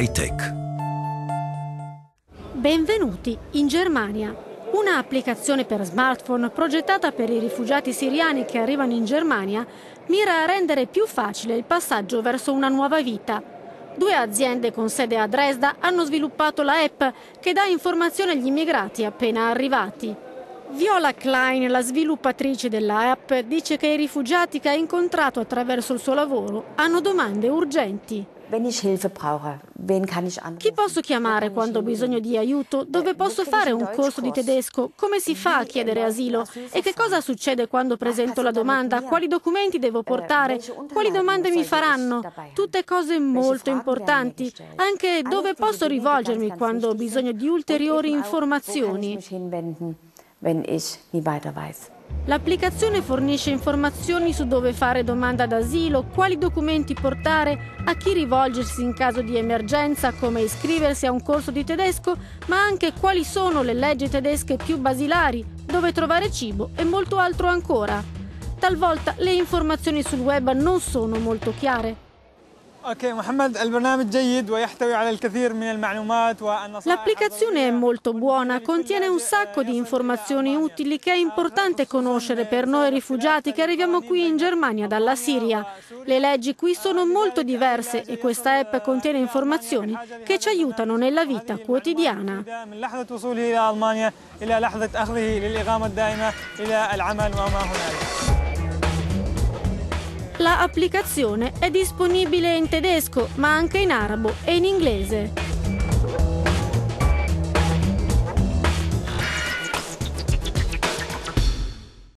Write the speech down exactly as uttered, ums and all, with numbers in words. high-tech. Benvenuti in Germania, una applicazione per smartphone progettata per i rifugiati siriani che arrivano in Germania mira a rendere più facile il passaggio verso una nuova vita. Due aziende con sede a Dresda hanno sviluppato la app che dà informazioni agli immigrati appena arrivati. Viola Klein, la sviluppatrice della app, dice che i rifugiati che ha incontrato attraverso il suo lavoro hanno domande urgenti. Chi posso chiamare quando ho bisogno di aiuto? Dove posso fare un corso di tedesco? Come si fa a chiedere asilo? E che cosa succede quando presento la domanda? Quali documenti devo portare? Quali domande mi faranno? Tutte cose molto importanti. Anche dove posso rivolgermi quando ho bisogno di ulteriori informazioni? L'applicazione fornisce informazioni su dove fare domanda d'asilo, quali documenti portare, a chi rivolgersi in caso di emergenza, come iscriversi a un corso di tedesco, ma anche quali sono le leggi tedesche più basilari, dove trovare cibo e molto altro ancora. Talvolta le informazioni sul web non sono molto chiare. L'applicazione è molto buona, contiene un sacco di informazioni utili che è importante conoscere per noi rifugiati che arriviamo qui in Germania dalla Siria. Le leggi qui sono molto diverse e questa app contiene informazioni che ci aiutano nella vita quotidiana. La applicazione è disponibile in tedesco, ma anche in arabo e in inglese.